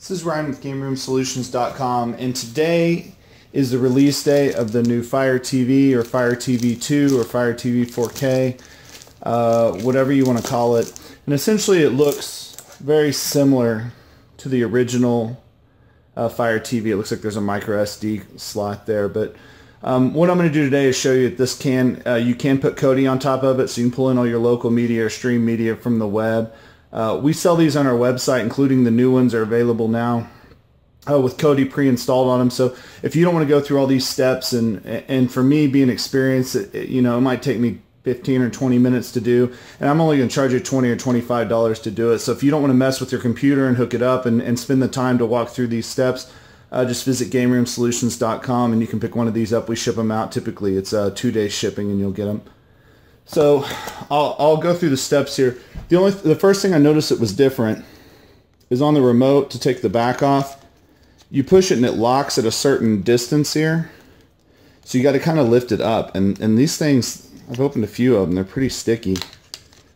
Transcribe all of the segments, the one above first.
This is Ryan with GameRoomSolutions.com, and today is the release day of the new Fire TV or Fire TV 2 or Fire TV 4K, whatever you want to call it. And essentially it looks very similar to the original Fire TV. It looks like there's a micro SD slot there, but what I'm going to do today is show you that this you can put Kodi on top of it, so you can pull in all your local media or stream media from the web. We sell these on our website, including the new ones are available now with Kodi pre-installed on them. So if you don't want to go through all these steps, and for me being experienced, it might take me 15 or 20 minutes to do, and I'm only going to charge you $20 or $25 to do it. So if you don't want to mess with your computer and hook it up and spend the time to walk through these steps, just visit GameRoomSolutions.com and you can pick one of these up. We ship them out. Typically it's 2-day shipping and you'll get them. So I'll go through the steps here. The first thing I noticed that was different is on the remote to take the back off. You push it and it locks at a certain distance here. So you got to kind of lift it up. And these things, I've opened a few of them. They're pretty sticky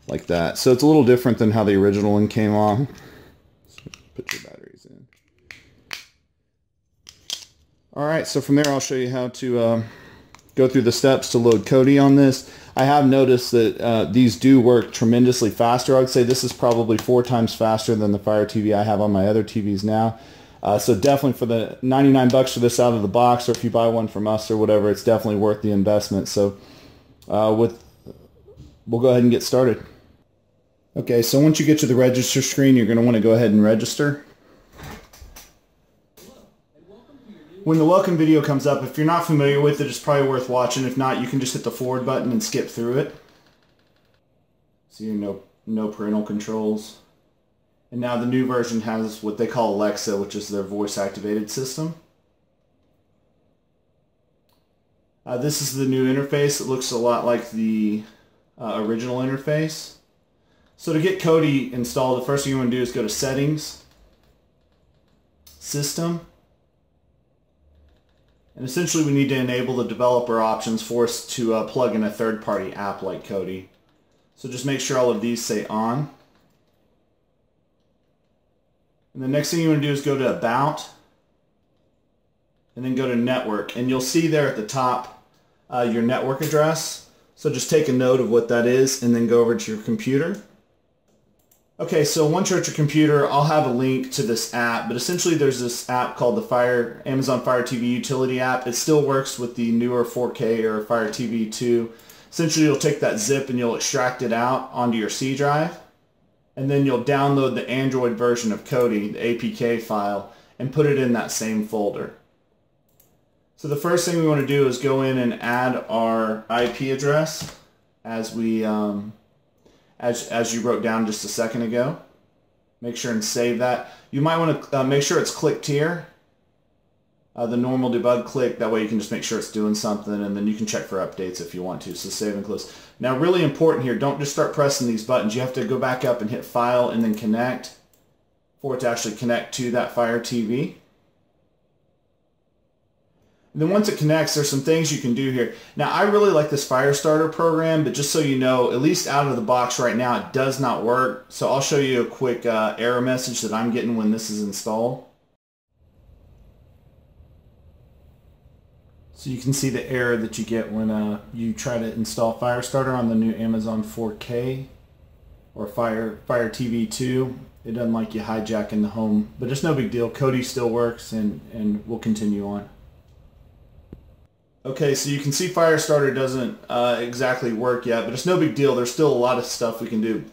like that. So it's a little different than how the original one came off. Put your batteries in. All right, so from there I'll show you how to go through the steps to load Kodi on this. I have noticed that these do work tremendously faster. I would say this is probably 4 times faster than the Fire TV I have on my other TVs now. So definitely for the $99 for this out of the box, or if you buy one from us or whatever, it's definitely worth the investment. So we'll go ahead and get started. Okay, so once you get to the register screen, you're going to want to go ahead and register. When the welcome video comes up, if you're not familiar with it, it's probably worth watching. If not, you can just hit the forward button and skip through it. So no parental controls. And now the new version has what they call Alexa, which is their voice-activated system. This is the new interface. It looks a lot like the original interface. So to get Kodi installed, the first thing you want to do is go to Settings, System. And essentially we need to enable the developer options for us to plug in a third-party app like Kodi. So just make sure all of these say on. And the next thing you want to do is go to About, and then go to Network. And you'll see there at the top your network address. So just take a note of what that is and then go over to your computer. Okay, so once you're at your computer, I'll have a link to this app, but essentially there's this app called the Amazon Fire TV Utility app. It still works with the newer 4K or Fire TV 2. Essentially you'll take that zip and you'll extract it out onto your C drive, and then you'll download the Android version of Kodi, the APK file, and put it in that same folder. So the first thing we want to do is go in and add our IP address as we as you wrote down just a second ago. Make sure and save that. You might want to make sure it's clicked here, the normal debug click. That way you can just make sure it's doing something, and then you can check for updates if you want to. So save and close. Now really important here, don't just start pressing these buttons. You have to go back up and hit File and then Connect for it to actually connect to that Fire TV. And then once it connects, there's some things you can do here. Now, I really like this Firestarter program, but just so you know, at least out of the box right now, it does not work. So I'll show you a quick error message that I'm getting when this is installed. So you can see the error that you get when you try to install Firestarter on the new Amazon 4K or Fire TV 2. It doesn't like you hijacking the home, but it's no big deal. Kodi still works, and we'll continue on. Okay, so you can see Firestarter doesn't exactly work yet, but it's no big deal. There's still a lot of stuff we can do.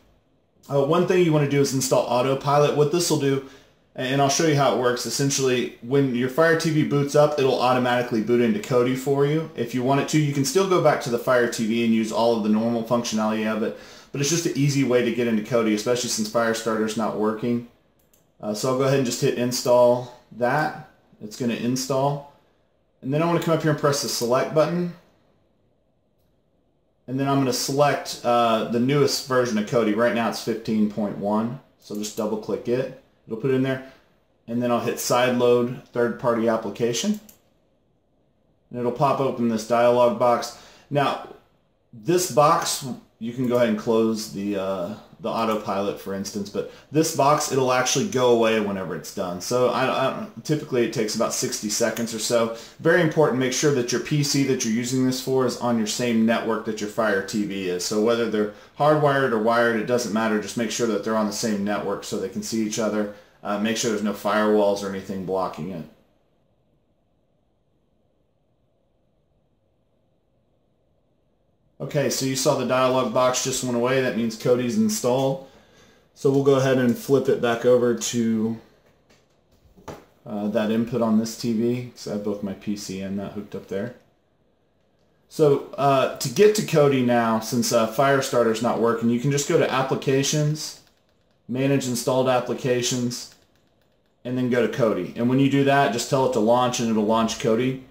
One thing you want to do is install AutoPilot. What this will do, and I'll show you how it works, essentially when your Fire TV boots up, it'll automatically boot into Kodi for you. If you want it to, you can still go back to the Fire TV and use all of the normal functionality of it, but it's just an easy way to get into Kodi, especially since Firestarter's not working. So I'll go ahead and just hit install that. It's going to install. And then I want to come up here and press the select button. And then I'm going to select the newest version of Kodi. Right now it's 15.1. So just double click it. It'll put it in there. And then I'll hit sideload third-party application. And it'll pop open this dialog box. Now, this box, you can go ahead and close the autopilot, for instance. But this box, it'll actually go away whenever it's done. So typically it takes about 60 seconds or so. Very important, make sure that your PC that you're using this for is on your same network that your Fire TV is. So whether they're hardwired or wired, it doesn't matter. Just make sure that they're on the same network so they can see each other. Make sure there's no firewalls or anything blocking it. Okay, so you saw the dialog box just went away. That means Kodi's installed. So we'll go ahead and flip it back over to that input on this TV, because I have both my PC and that hooked up there. So to get to Kodi now, since Firestarter is not working, you can just go to Applications, Manage Installed Applications, and then go to Kodi. And when you do that, just tell it to launch, and it'll launch Kodi.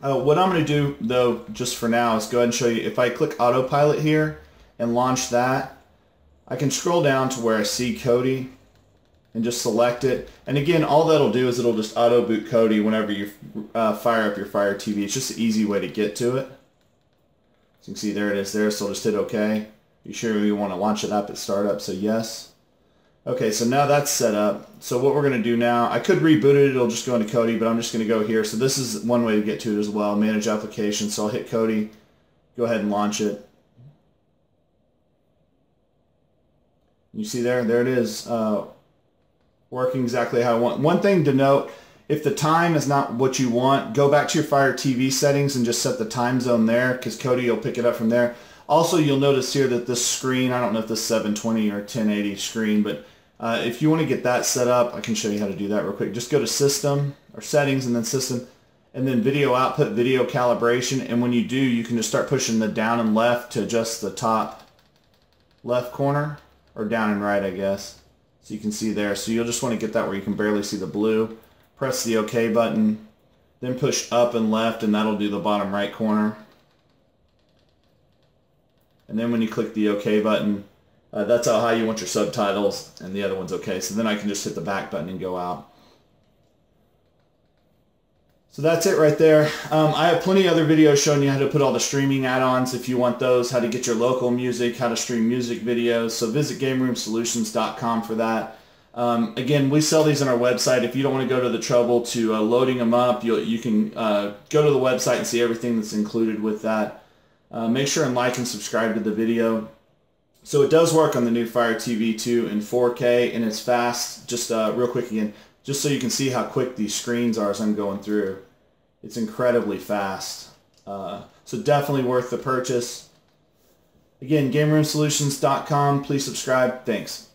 What I'm going to do, though, just for now, is go ahead and show you. If I click Autopilot here and launch that, I can scroll down to where I see Kodi and just select it. And again, all that'll do is it'll just auto-boot Kodi whenever you fire up your Fire TV. It's just an easy way to get to it. As you can see, there it is there, so I'll just hit OK. You sure you want to launch it up at startup, so yes. Okay, so now that's set up. So what we're going to do now, I could reboot it, it'll just go into Kodi, but I'm just going to go here. So this is one way to get to it as well, manage application. So I'll hit Kodi, go ahead and launch it. You see there it is, working exactly how I want. One thing to note, if the time is not what you want, go back to your Fire TV settings and just set the time zone there, because Kodi will pick it up from there. Also, you'll notice here that this screen, I don't know if this is 720 or 1080 screen, but if you want to get that set up, I can show you how to do that real quick. Just go to System, or Settings, and then System, and then Video Output, Video Calibration, and when you do, you can just start pushing the down and left to adjust the top left corner, or down and right, I guess. So you can see there. So you'll just want to get that where you can barely see the blue. Press the OK button, then push up and left, and that'll do the bottom right corner. And then when you click the OK button, that's how high you want your subtitles, and the other one's OK. So then I can just hit the back button and go out. So that's it right there. I have plenty of other videos showing you how to put all the streaming add-ons if you want those, how to get your local music, how to stream music videos. So visit GameRoomSolutions.com for that. Again, we sell these on our website. If you don't want to go to the trouble to loading them up, you can go to the website and see everything that's included with that. Make sure and like and subscribe to the video. So it does work on the new Fire TV 2 in 4K, and it's fast. Just real quick again, just so you can see how quick these screens are as I'm going through. It's incredibly fast. So definitely worth the purchase. Again, GameRoomSolutions.com. Please subscribe. Thanks.